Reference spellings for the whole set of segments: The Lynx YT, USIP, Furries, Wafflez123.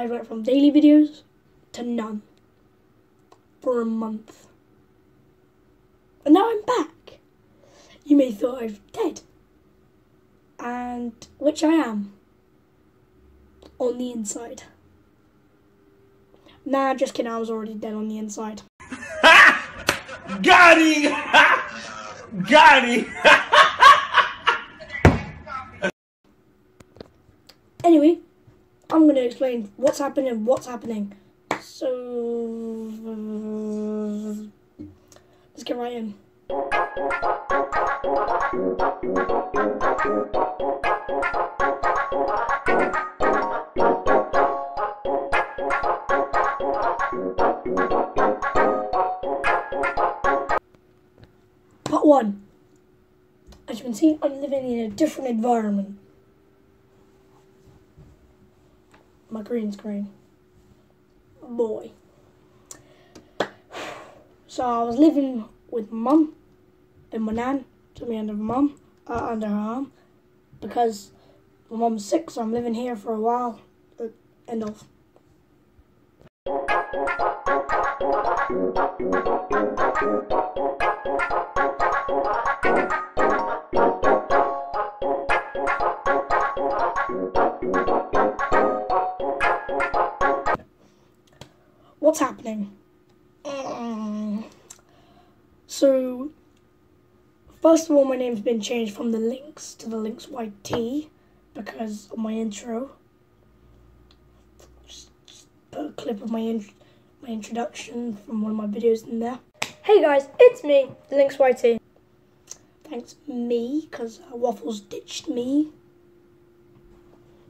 I went from daily videos to none for a month. And now I'm back. You may have thought I was dead. And which I am. On the inside. Nah, just kidding, I was already dead on the inside. Got him! Got him! Anyway, I'm going to explain what's happening and what's happening. So, let's get right in. Part 1. As you can see, I'm living in a different environment. My green screen. Boy. So I was living with mum and my nan. Took me under mum, under her arm, because my mum's sick, so I'm living here for a while. End of. What's happening? So, first of all, my name's been changed from The Lynx to The Lynx YT because of my intro. Just put a clip of my introduction from one of my videos in there. Hey guys, it's me, The Lynx YT. Thanks, me, because Waffles ditched me.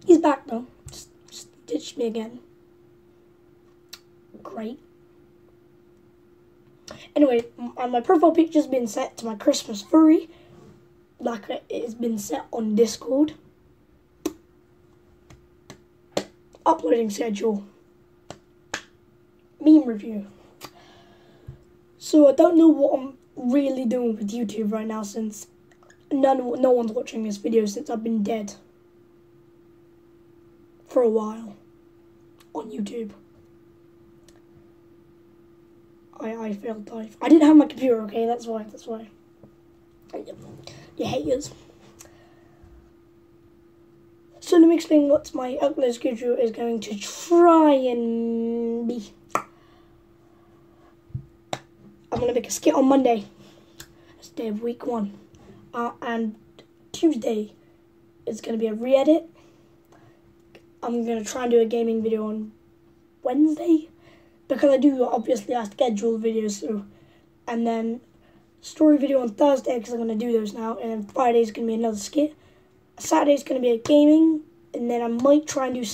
He's back though, just ditched me again. Great. Anyway, my profile picture's been set to my Christmas furry, like it's been set on Discord. Uploading schedule. Meme review. So I don't know what I'm really doing with YouTube right now, since no one's watching this video since I've been dead for a while on YouTube. I failed life. I didn't have my computer, okay? That's why. You haters. So let me explain what my upload schedule is going to try and be. I'm going to make a skit on Monday. That's day of week 1. And Tuesday is going to be a re-edit. I'm going to try and do a gaming video on Wednesday. Because obviously I schedule videos through. And then story video on Thursday, because I'm going to do those now. And then Friday's going to be another skit. Saturday's going to be a gaming. And then I might try and do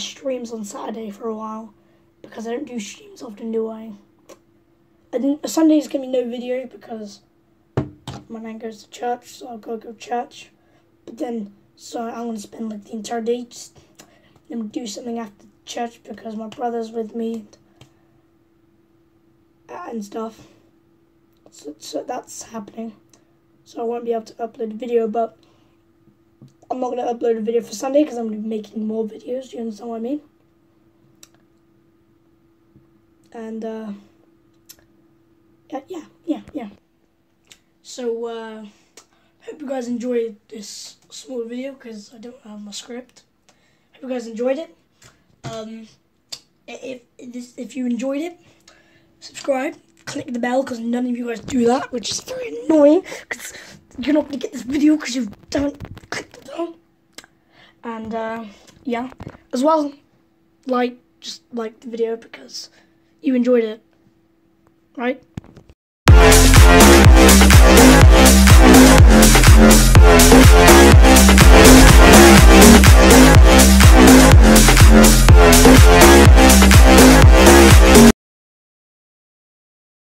streams on Saturday for a while. Because I don't do streams often, do I? And Sunday's going to be no video because my nan goes to church. So I'll go to church. But then, so I'm going to spend like the entire day just and do something after church because my brother's with me and stuff, so that's happening, so I won't be able to upload a video, but I'm not going to upload a video for Sunday because I'm going to be making more videos, do you understand what I mean? And yeah, so hope you guys enjoyed this small video because I don't have my script. Hope you guys enjoyed it. If you enjoyed it, subscribe, click the bell, because none of you guys do that, which is very annoying, because you're not going to get this video because you don't click the bell. And, yeah, as well, like, just like the video because you enjoyed it, right?